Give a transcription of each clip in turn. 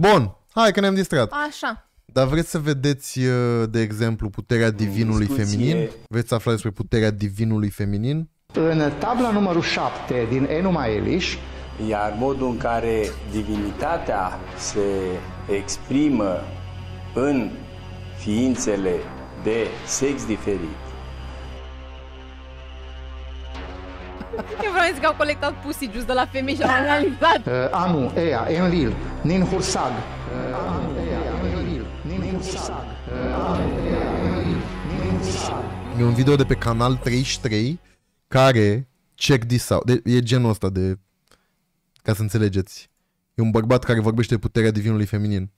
Bun, hai că ne-am distrat. Așa. Dar vreți să vedeți, de exemplu, puterea divinului feminin? Veți afla despre puterea divinului feminin? În tabla numărul 7 din Enuma Eliš, iar modul în care divinitatea se exprimă în ființele de sex diferit. Eu vreau că au colectat pusigius de la femei și au analizat. Anu, Ea, Enlil, Ninhursag. Anu, Ea, Enlil, Ninhursag. Anu, Ea, Enlil, Ninhursag. E un video de pe Canal 33 care, check this out, e genul ăsta de... Ca să înțelegeți. E un bărbat care vorbește de puterea divinului feminin.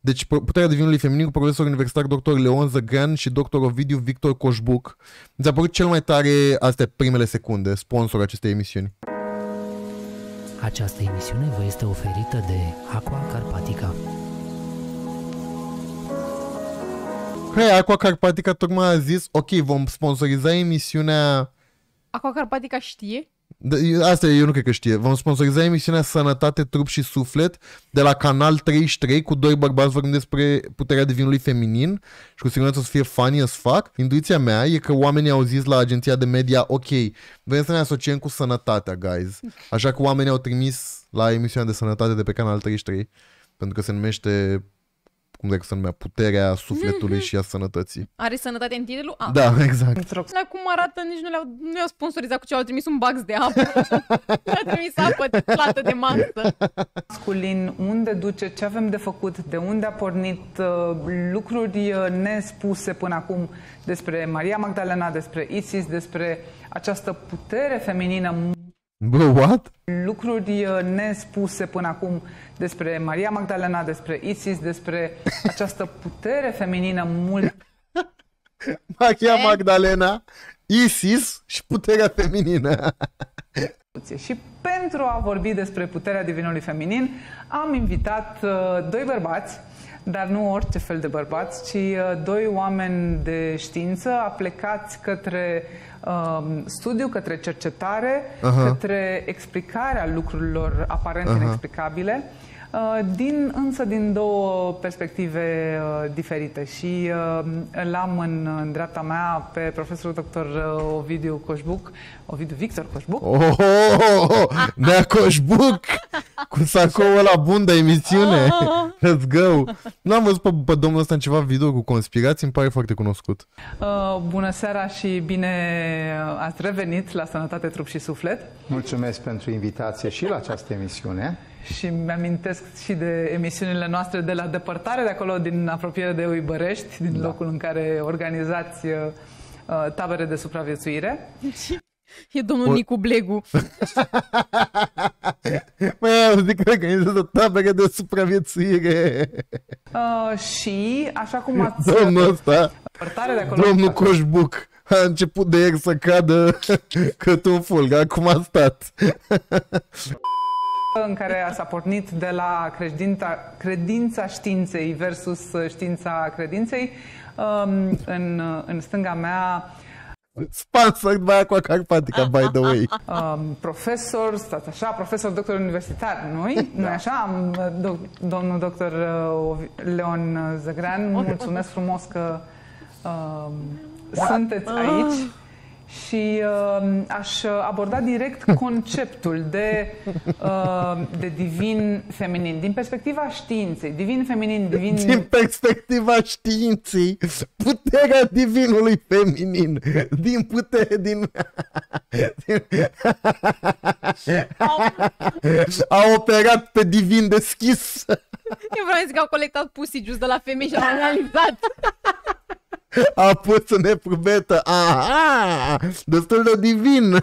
Deci, puterea divinului feminin cu profesor universitar dr. Leon Zăgân și dr. Ovidiu Victor Coșbuc. Mi-a părut cel mai tare astea primele secunde, sponsor acestei emisiuni. Această emisiune vă este oferită de Aqua Carpatica. Hei, Aqua Carpatica tocmai a zis, ok, vom sponsoriza emisiunea... Aqua Carpatica știe? Asta eu nu cred că știe. Vom sponsoriza emisiunea Sănătate, Trup și Suflet de la Canal 33 cu doi bărbați vorbind despre puterea divinului feminin și cu siguranță o să fie funny as fuck. Intuiția mea e că oamenii au zis la agenția de media, ok, vrem să ne asociem cu sănătatea, guys. Așa că oamenii au trimis la emisiunea de sănătate de pe Canal 33 pentru că se numește, cum dacă se numea, puterea sufletului și a sănătății. Are sănătate în titlu? Ah. Da, exact. Dar cum arată, nici nu le-au sponsorizat cu ce, au trimis un box de apă. Le-au trimis apă, plată de masă. Masculin, unde duce, ce avem de făcut, de unde a pornit, lucruri nespuse până acum despre Maria Magdalena, despre Isis, despre această putere feminină. Bă, what? Lucruri nespuse până acum despre Maria Magdalena, despre Isis, despre această putere feminină mult. Maria Magdalena, Isis și puterea feminină. Și pentru a vorbi despre puterea divinului feminin, am invitat doi bărbați, dar nu orice fel de bărbați, ci doi oameni de știință aplecați către studiu, către cercetare, către explicarea lucrurilor aparent inexplicabile, din două perspective diferite. Și l-am în dreapta mea pe profesorul dr. Ovidiu Coșbuc, Ovidiu Victor Coșbuc. Nea Coșbuc! Cu sacoul ăla bun de emisiune! Let's go! N-am văzut pe domnul ăsta în ceva video cu conspirații, îmi pare foarte cunoscut. Bună seara și bine ați revenit la Sănătate, Trup și Suflet. Mulțumesc pentru invitație și la această emisiune. Și mi-amintesc și de emisiunile noastre de la depărtare, de acolo, din apropiere de Uibărești, din locul în care organizați tabere de supraviețuire. E domnul Nicu Blegu. Măi, zic că organizează tabere de supraviețuire. Și, așa cum ați... Domnul ăsta, domnul Coșbuc, a început de ieri să cadă cât un fulg, acum a stat. În care s-a pornit de la credința științei versus știința credinței. În stânga mea... Sponsored by Aqua Carpatica, by the way. Profesor, stați așa, profesor doctor universitar, nu-i? Da. Nu-i așa? Domnul doctor Leon Zăgân, mulțumesc frumos că sunteți aici. Și aș aborda direct conceptul de divin feminin, din perspectiva științei, divin feminin, divin... Din perspectiva științei, puterea divinului feminin, din putere, din... A operat pe divin deschis. Eu vreau să zic că au colectat pusigius de la femei și au analizat. A pus în eprubetă. Aha! Destul de divin.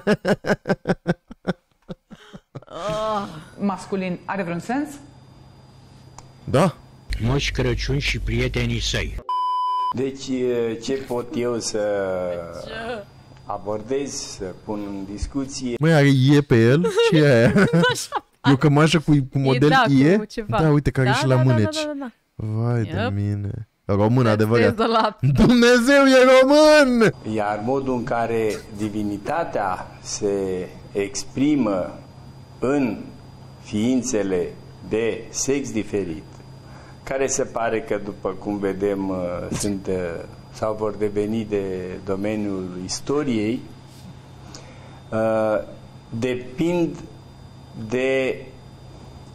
Masculin are vreun sens? Da. Moș Crăciun și prietenii săi. Deci ce pot eu să abordez, să pun în discuție? Măi, are IE pe el? Ce e aia? E o cămașă cu model IE? Da, uite, care și la mâneci. Vai de mine. Român, adevărat. Dumnezeu e român! Iar modul în care divinitatea se exprimă în ființele de sex diferit. care se pare că, după cum vedem, sunt sau vor deveni de domeniul istoriei, depind de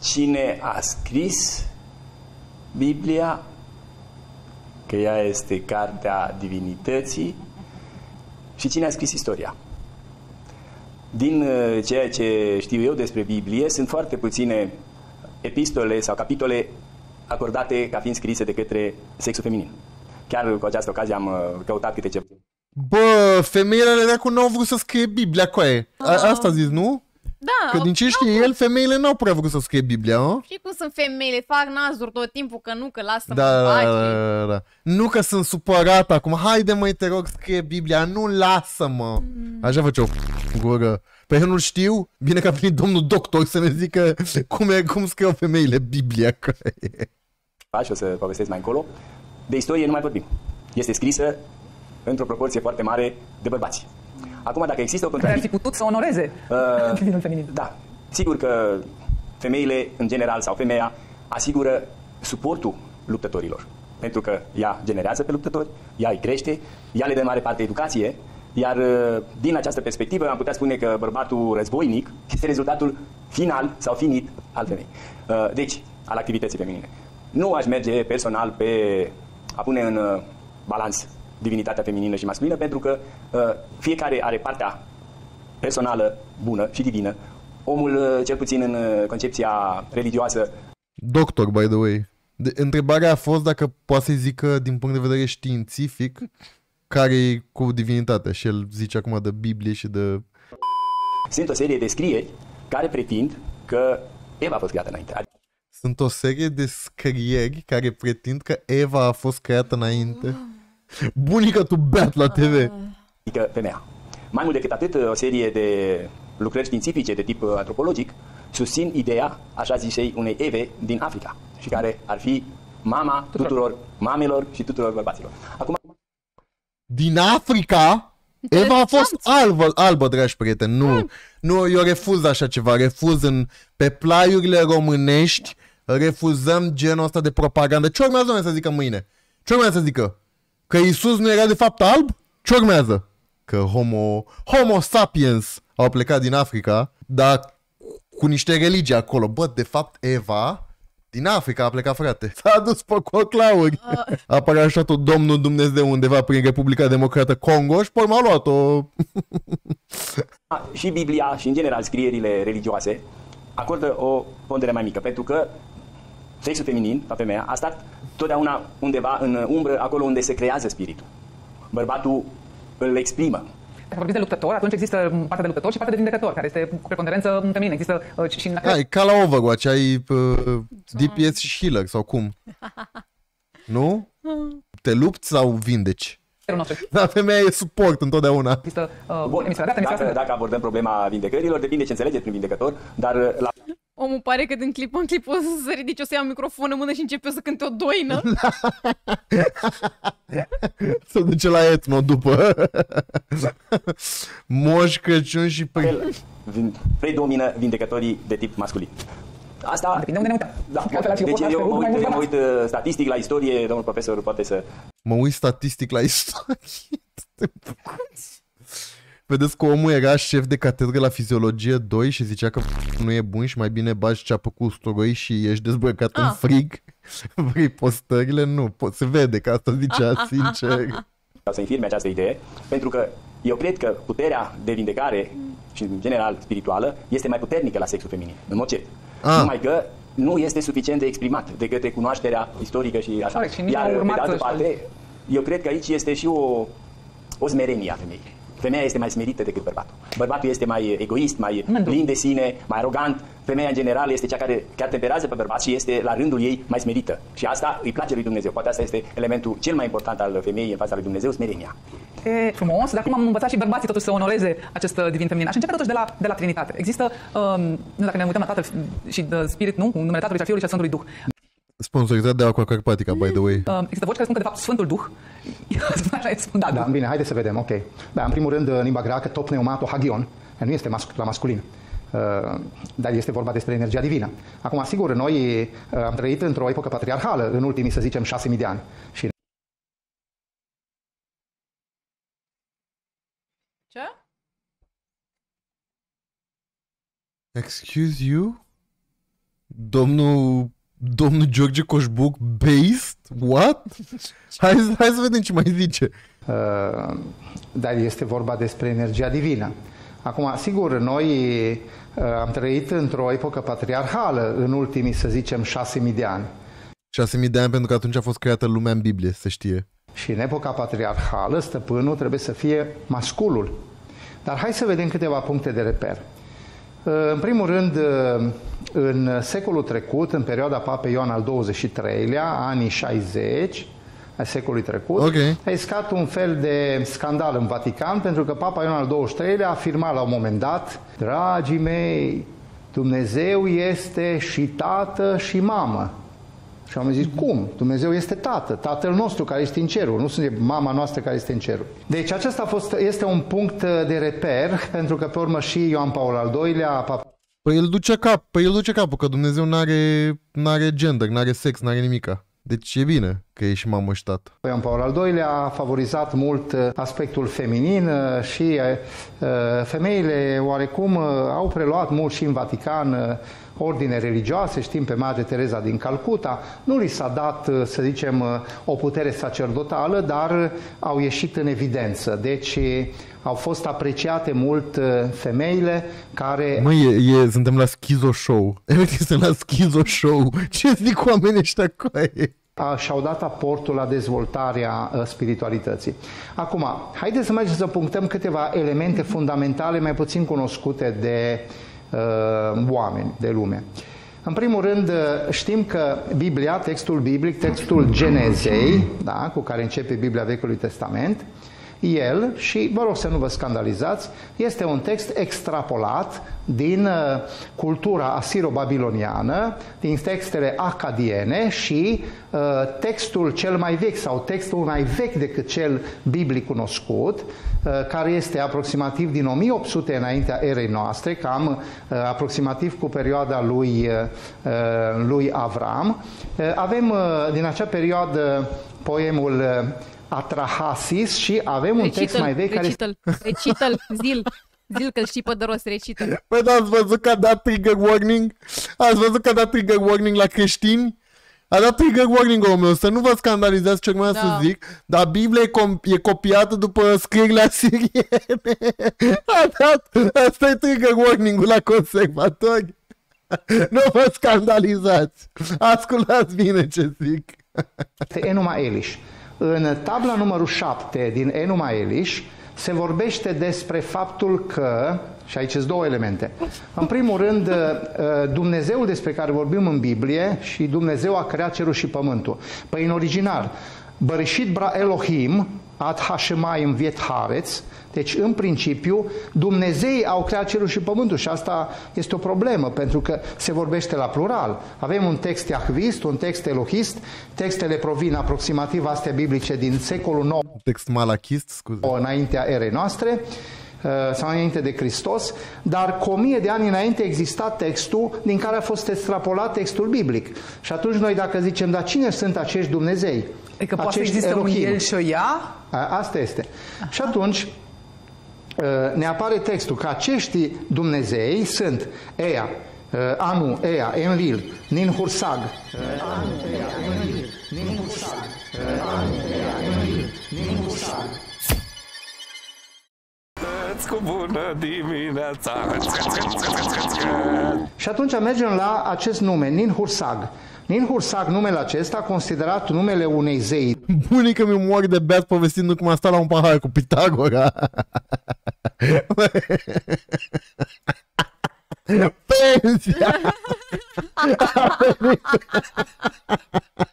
cine a scris Biblia, că ea este cartea divinității, și cine a scris istoria. Din ceea ce știu eu despre Biblie, sunt foarte puține epistole sau capitole acordate ca fiind scrise de către sexul feminin. Chiar cu această ocazie am căutat câte ceva. Bă, femeile alea de acum n-au vrut să scrie Biblia, coaie. Asta zici, nu? Da. Că din ce știe el, femeile n-au prea vrut să scrie Biblia, nu? Știi cum sunt femeile, fac nazuri tot timpul că nu, că lasă-mă da. Nu că sunt supărată acum, haide măi, te rog, scrie Biblia, nu lasă-mă. Așa face o gură. Păi eu nu știu, bine că a venit domnul doctor să ne zică cum scriu femeile Biblia, coaie. Și o să povestesc mai încolo. De istorie nu mai vorbim. Este scrisă într-o proporție foarte mare de bărbați. Acum, dacă există o contradicție... Care ar fi putut să onoreze feminismul. Da. Sigur că femeile, în general, sau femeia, asigură suportul luptătorilor. Pentru că ea generează pe luptători, ea îi crește, ea le dă în mare parte educație, iar din această perspectivă am putea spune că bărbatul războinic este rezultatul final sau finit al femeii. Deci, al activității feminine. Nu aș merge personal pe a pune în balans divinitatea feminină și masculină, pentru că fiecare are partea personală bună și divină. Omul, cel puțin în concepția religioasă... Doctor, by the way. Întrebarea a fost dacă poate să-i zică, din punct de vedere științific, care-i cu divinitatea. Și el zice acum de Biblie și de... Sunt o serie de scrieri care pretind că Eva a fost creată înainte. Sunt o serie de scrieri care pretind că Eva a fost creată înainte. Bunica tu beat la TV. Adică femeia. Mai mult decât atât, o serie de lucrări științifice de tip antropologic susțin ideea, așa zisei, unei Eve din Africa și care ar fi mama tuturor mamelor și tuturor bărbaților. Acum... Din Africa? Eva a fost albă, dragi prieteni. Nu, nu, eu refuz așa ceva. Refuz pe plaiurile românești. Refuzăm genul ăsta de propagandă. Ce urmează să zică mâine? Ce urmează să zică? Că Iisus nu era de fapt alb? Ce urmează? Că homo sapiens au plecat din Africa, dar cu niște religii acolo. Bă, de fapt Eva din Africa a plecat, frate. S-a dus pe coclauri. Apare așa tot domnul Dumnezeu undeva prin Republica Democrată Congo și pe urmă a luat-o. Și Biblia și în general scrierile religioase acordă o pondere mai mică, pentru că sexul feminin, femeia, a stat totdeauna undeva în umbră, acolo unde se creează spiritul. Bărbatul îl exprimă. Dacă vorbiți de luptător, atunci există partea de luptător și partea de vindecător, care este cu preponderență feminină. Există și... Da, e ca la Overwatch, ai DPS și healer, sau cum? Nu? Te lupți sau vindeci? Dar femeia e suport întotdeauna. Există, dacă abordăm problema vindecărilor, depinde ce înțelegeți prin vindecător, dar... La... Omul pare că din clip în clip o să se ridice, o să ia un microfon în mână și începe să cânte o doină. Se duce la etno după. Moș Crăciun și pe... Predomină vindecătorii de tip masculin. Asta... Depinde unde ne uităm. Da. Deci eu mă uit statistic la istorie, domnul profesor poate să... Mă uit statistic la istorie. Vedeți că omul era șef de catedră la fiziologie 2 și zicea că nu e bun și mai bine bagi ceapă cu usturoi și ești dezbrăcat în frig. Vrei postările? Nu. Se vede că asta zicea, sincer. Vreau să infirme această idee, pentru că eu cred că puterea de vindecare și, în general, spirituală, este mai puternică la sexul feminin, în mod cert. Numai că nu este suficient de exprimat de către cunoașterea istorică și așa. Iar, pe de altă parte, eu cred că aici este și o smerenie a femeii. Femeia este mai smerită decât bărbatul. Bărbatul este mai egoist, mai plin de sine, mai arogant. Femeia, în general, este cea care chiar temperează pe bărbat și este, la rândul ei, mai smerită. Și asta îi place lui Dumnezeu. Poate asta este elementul cel mai important al femeii în fața lui Dumnezeu, smerenia. E frumos, dar cum am învățat și bărbații totuși să onoreze acest divin feminin. Aș începe totuși de la Trinitate. Există, dacă ne uităm la Tatăl și Spirit, nu? În numele Tatălui și a Fiului și a Sfântului Duh. Sponsorizat de Aqua Carpatica, by the way. Există voci care spun că, de fapt, Sfântul Duh... Da, bine, haideți să vedem, ok. Da, în primul rând, în limba greacă, tot pneumato hagion, nu este la masculin. dar este vorba despre energia divină. Acum, sigur, noi am trăit într-o epocă patriarhală în ultimii, să zicem, 6.000 de ani. Și ce? Excuse you? Domnul George Coșbuc, based? What? Hai să vedem ce mai zice. Dar este vorba despre energia divină. Acum, sigur, noi am trăit într-o epocă patriarhală în ultimii, să zicem, 6.000 de ani. 6.000 de ani pentru că atunci a fost creată lumea în Biblie, se știe. Și în epoca patriarhală, stăpânul trebuie să fie masculul. Dar hai să vedem câteva puncte de reper. În primul rând, în secolul trecut, în perioada papei Ioan al XXIII-lea, anii 60 ai secolului trecut, a iscat un fel de scandal în Vatican, pentru că papa Ioan al XXIII-lea afirma la un moment dat: dragii mei, Dumnezeu este și tată și mamă. Și am zis, cum? Dumnezeu este tată, tatăl nostru care este în cerul, nu suntem mama noastră care este în cerul. Deci acesta a fost, este un punct de reper, pentru că pe urmă și Ioan Paul al II-lea... Păi el duce capul, că Dumnezeu n-are gender, n-are sex, n-are nimica. Deci e bine că e și mamă și tată. Ioan Paul al II-lea a favorizat mult aspectul feminin și femeile oarecum au preluat mult și în Vatican ordine religioase, știm pe Maria Tereza din Calcuta, nu li s-a dat, să zicem, o putere sacerdotală, dar au ieșit în evidență. Deci au fost apreciate mult femeile care... Măi, suntem la schizo show. Efectiv, suntem la schizo show. Ce zic oamenii ăștia cu aia? Și-au dat aportul la dezvoltarea spiritualității. Acum, haideți să mergem să punctăm câteva elemente fundamentale mai puțin cunoscute de oameni, de lume. În primul rând, știm că Biblia, textul biblic, textul Genezei, da, cu care începe Biblia Vechiului Testament, el, și vă rog să nu vă scandalizați, este un text extrapolat din cultura asiro-babiloniană, din textele acadiene și textul cel mai vechi sau textul mai vechi decât cel biblic cunoscut, care este aproximativ din 1800 înaintea erei noastre, cam aproximativ cu perioada lui Avram. Avem din acea perioadă poemul Atrahasis și avem un text mai vechi care... Recită-l, zil că-l știi pe de rost, recită-l. Păi da, ați văzut că a dat trigger warning? Ați văzut că a dat trigger warning la creștini? A dat trigger warning, omul, să nu vă scandalizați ce urmează să zic, dar Biblia e copiată după scrierile asiriene. A dat, asta e trigger warning-ul la conservatori. Nu vă scandalizați. Ascultați bine ce zic. Enuma Eliš. În tabla numărul 7 din Enuma Eliš se vorbește despre faptul că, și aici sunt două elemente, în primul rând Dumnezeul despre care vorbim în Biblie și Dumnezeu a creat cerul și pământul. Păi în original, Bărășit bra Elohim, ad hașemai în viet hareț, deci în principiu Dumnezeii au creat cerul și pământul și asta este o problemă pentru că se vorbește la plural. Avem un text iahvist, un text elohist, textele provin aproximativ astea biblice din secolul IX, text malachist, scuze, înaintea erei noastre sau înainte de Hristos, dar cu 1000 de ani înainte exista textul din care a fost extrapolat textul biblic. Și atunci noi dacă zicem, dar cine sunt acești Dumnezei? Adică poate să existe un el și o ea? Asta este. Aha. Și atunci ne apare textul că acești Dumnezei sunt Ea, Anu, Ea, Enlil, Ninhursag. Anu, Ea, Enlil, Ninhursag. Anu, Ea, Enlil, Ninhursag. Cu bună dimineața. Și atunci mergem la acest nume, Ninhursag. Ninhursag, numele acesta, considerat numele unei zei. Bunica mi-o moare de beat povestindu-mi cum a stat la un pahar cu Pitagora. Pensia!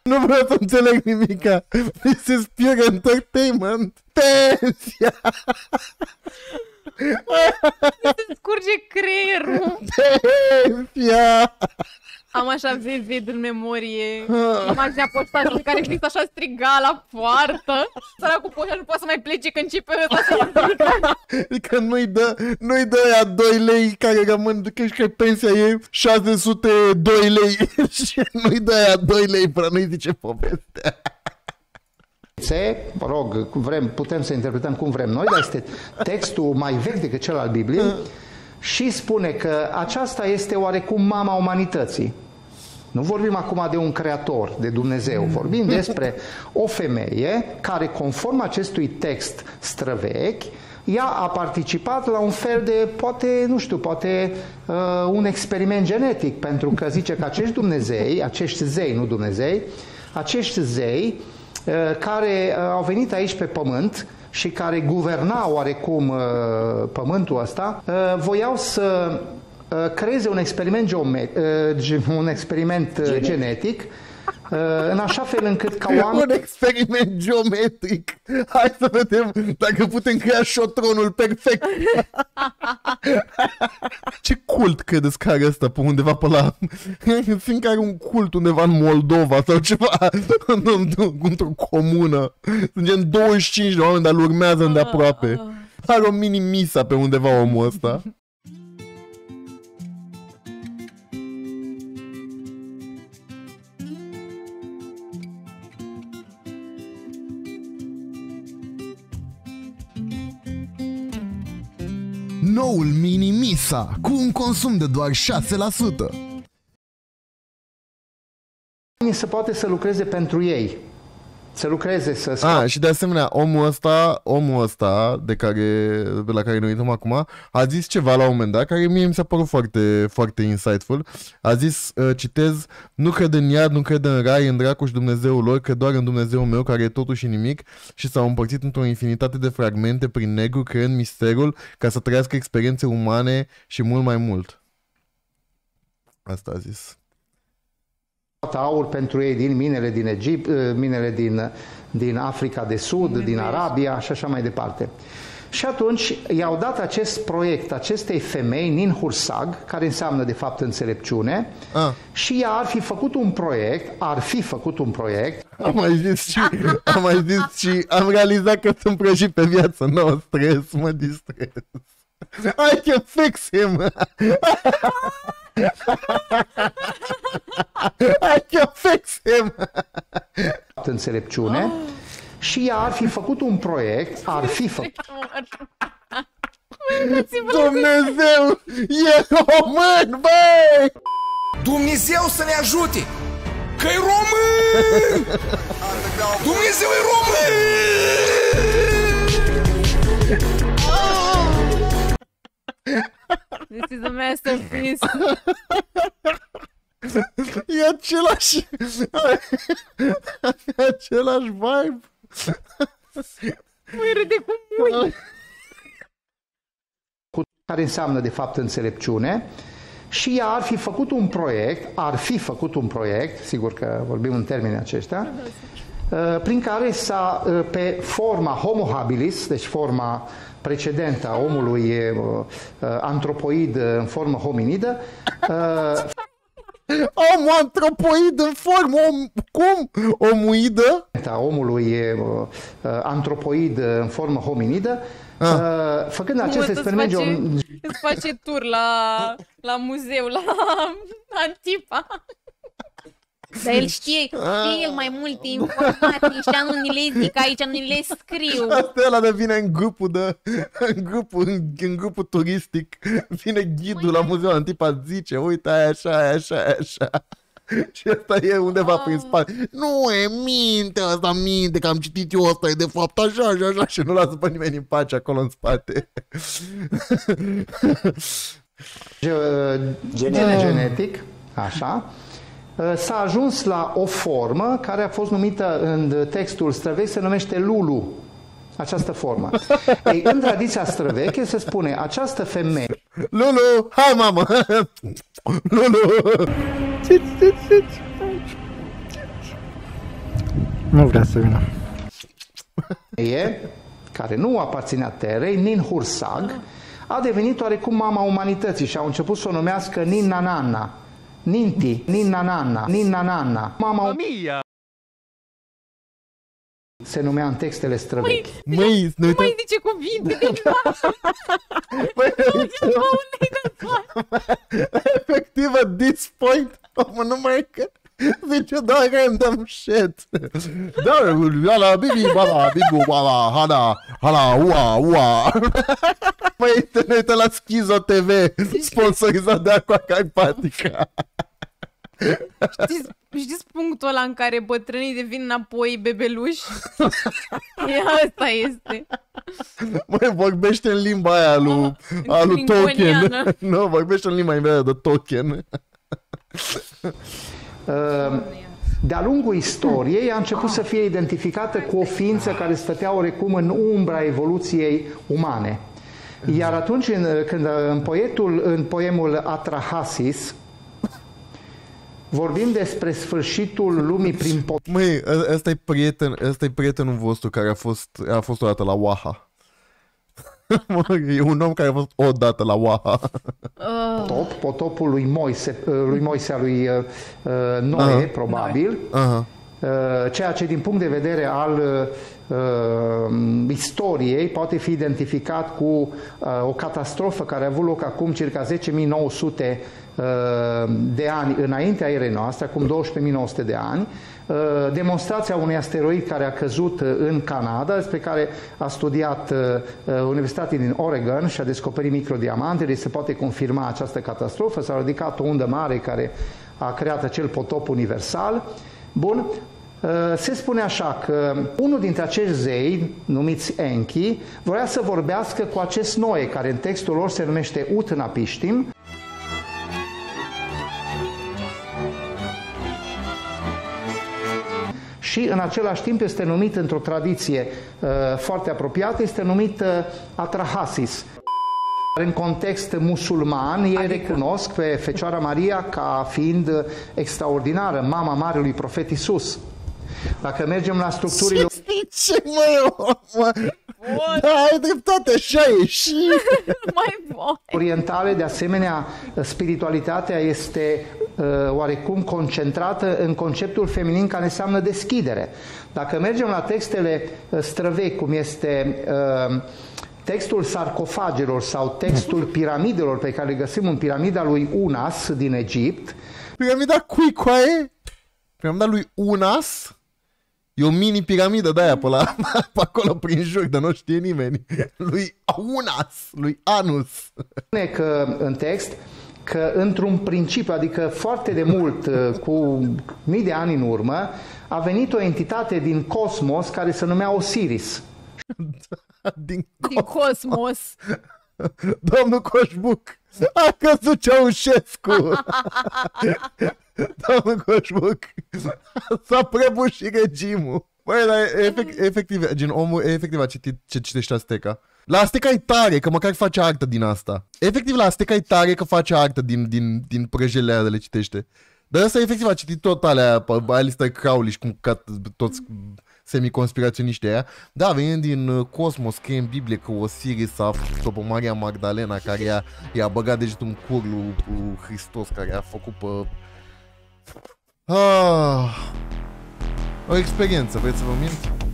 Nu vreau să înțeleg nimica. This is pure entertainment. Pensia! Se scurge creierul. Am așa vivid în memorie imaginea poștașului care fix așa striga la poartă. Săracul poștașul nu poate să mai plece când începe ăsta să nu-i dă aia 2 lei care rămân, că pensia e 602 lei și nu-i dă aia 2 lei până nu-i zice povestea. Mă rog, vrem, putem să interpretăm cum vrem noi, dar este textul mai vechi decât cel al Bibliei și spune că aceasta este oarecum mama umanității. Nu vorbim acum de un creator, de Dumnezeu, vorbim despre o femeie care, conform acestui text străvechi, ea a participat la un fel de, poate, nu știu, poate un experiment genetic, pentru că zice că acești Dumnezei, acești zei, nu Dumnezei, acești zei care au venit aici pe pământ și care guvernau oarecum pământul ăsta, voiau să creeze un experiment, genetic în așa fel încât ca oameni... Un experiment geometric! Hai să vedem dacă putem crea șotronul perfect! Ce cult credeți că are ăsta pe undeva pe la... Fiindcă are un cult undeva în Moldova sau ceva, într-o comună. Sunt gen 25 de oameni, dar îl urmează îndeaproape. Are o mini-misa pe undeva omul ăsta. Noul mini-misa, cu un consum de doar 6%. Se poate să lucreze pentru ei. Să lucreze, să... Ah, și de asemenea, omul ăsta la care ne uităm acum, a zis ceva la un moment dat, care mie mi s-a părut foarte, foarte insightful. A zis, citez, nu cred în iad, nu cred în rai, în dracu și Dumnezeul lor, cred doar în Dumnezeul meu, care e totul și nimic, și s-au împărțit într-o infinitate de fragmente prin negru, creând misterul, ca să trăiască experiențe umane și mult mai mult. Asta a zis. Aur pentru ei din minele din Egipt, minele din Africa de Sud, din Arabia și așa mai departe. Și atunci i-au dat acest proiect acestei femei, Ninhursag, care înseamnă de fapt înțelepciune, și ea ar fi făcut un proiect, Am mai zis și am realizat că sunt prăjit pe viață, nu stres, mă distrez. I can fix him! I can fix him! Înțelepciune. Și ea ar fi făcut un proiect, Dumnezeu e român, băi! Dumnezeu să ne ajute! Că-i român! Dumnezeu e român! This is a masterpiece. E același vibe. Măi, râde cu mâini. Care înseamnă de fapt înțelepciune. Și ea ar fi făcut un proiect, sigur că vorbim în termenii aceștia, prin care s-a, pe forma homo habilis, deci forma precedentă a omului antropoid în formă hominidă. Omul antropoid în formă cum? Omuidă? A omului antropoid în formă hominidă, făcând acest experiment... Îți face tur la muzeu, la Antipa. Dar el știe el mai multe informații și nu ni le zic aici, nu ni le scriu. Asta ăla de vine în grupul, în grupul turistic, vine ghidul la muzeul Antipa, zice, uite, aia așa, aia așa, aia așa. Și ăsta e undeva prin spate. Nu e minte, asta minte, că am citit eu, asta e de fapt așa și așa. Și nu lasă pe nimeni în pace acolo în spate. Genetic, așa. S-a ajuns la o formă care a fost numită în textul străvechi, se numește Lulu, această formă. Ei, în tradiția străveche se spune această femeie... Lulu, hai mamă! Lulu! Nu vrea să vină. Care nu aparținea terei, Ninhursag, a devenit oarecum mama umanității și au început să o numească Ninanana, Ninti, Ninanana, Ninanana, mama mia. Se numea în textele străvechi. Măi, nu mai zice cuvinte. Efectiv, at this point, omul nu mai că zice doar random shit. Dar, ala, bibi, bala, bibu, bala, hala, hala, ua, ua. Măi, te ne uită la Schizo TV, sponsorizat de Aqua Carpatica. Știți punctul ăla în care bătrânii devin înapoi bebeluși? Asta este. Măi, vorbește în limba aia lui Tolkien. Nu, vorbește în limba aia de Tolkien. De-a lungul istoriei a început să fie identificată cu o ființă care stătea oarecum în umbra evoluției umane. Iar atunci când în poemul Atrahasis vorbim despre sfârșitul lumii prin pot. Măi, ăsta e prietenul vostru care a fost odată la Oaha. E un om care a fost odată la Oaha. Potopul lui Moise, Noe, probabil. Ceea ce din punct de vedere al istoriei poate fi identificat cu o catastrofă care a avut loc acum circa 10.900 de ani înaintea erei noastre, acum 12.900 de ani, demonstrația unui asteroid care a căzut în Canada, despre care a studiat Universitatea din Oregon și a descoperit microdiamantele. Se poate confirma această catastrofă, s-a ridicat o undă mare care a creat acel potop universal. Bun, se spune așa că unul dintre acești zei, numiți Enki, voia să vorbească cu acest Noe, care în textul lor se numește Utnapishtim. Și în același timp este numit, într-o tradiție foarte apropiată, este numit Atrahasis. În context musulman, ei recunosc pe Fecioara Maria ca fiind extraordinară, mama marelui profet Isus. Dacă mergem la structurile... Ce măi, da, ai dreptate, așa e și... orientale, de asemenea, spiritualitatea este oarecum concentrată în conceptul feminin care înseamnă deschidere. Dacă mergem la textele străvechi, cum este... textul sarcofagelor sau textul piramidelor pe care le găsim în piramida lui Unas din Egipt. Piramida cui coaie? Piramida lui Unas? E o mini-piramidă de-aia pe acolo prin jur, dar nu știe nimeni. Lui Unas, lui Anus. Spune că în text că într-un principiu, adică foarte de mult, cu mii de ani în urmă, a venit o entitate din cosmos care se numea Osiris. Din cosmos. Domnul Coșbuc a căzut Ceaușescu. Domnul Coșbuc s-a prăbușit regimul. Băi, dar efectiv, gen, omul efectiv a citit ce citește Azteca. La Azteca e tare, că măcar face artă din asta. Efectiv, la Azteca e tare că face artă din prăjelea de le citește. Dar ăsta efectiv a citit tot alea pe Alistair Crowley și cum toți... semiconspiraționiștii aia. Da, venind din cosmos, scrie în Biblie că Osiris a făcut-o pe Maria Magdalena, care i-a băgat degetul în cur lui Hristos, care a făcut pe... o experiență, vreți să vă mint?